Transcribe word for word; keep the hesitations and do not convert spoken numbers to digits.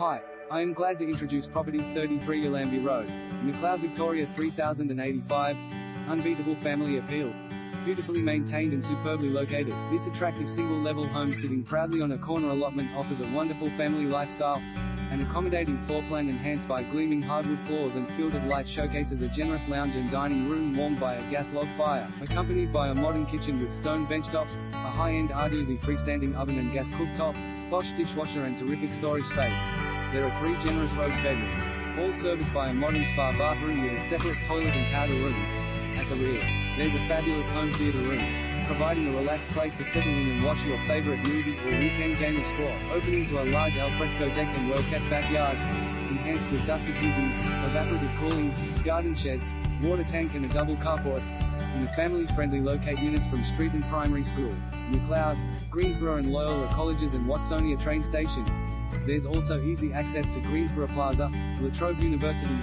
Hi, I am glad to introduce property thirty-three Yallambie Road, Macleod, Victoria three thousand eighty-five. Unbeatable family appeal. Beautifully maintained and superbly located, this attractive single-level home sitting proudly on a corner allotment offers a wonderful family lifestyle. An accommodating floor plan enhanced by gleaming hardwood floors and fielded light showcases a generous lounge and dining room warmed by a gas log fire, accompanied by a modern kitchen with stone benchtops, a high-end R D V freestanding oven and gas cooktop, Bosch dishwasher and terrific storage space. There are three generous road bedrooms, all serviced by a modern spa bathroom with a separate toilet and powder room. At the rear, there's a fabulous home theater room, providing a relaxed place to settle in and watch your favorite movie or weekend game of squash, opening to a large alfresco deck and well-kept backyard, enhanced with ducted heating, evaporative cooling, garden sheds, water tank and a double carport. In the family-friendly locate units from Sturt Primary School, Macleod, Greensborough and Loyola Colleges and Watsonia Train Station. There's also easy access to Greensborough Plaza, La Trobe University.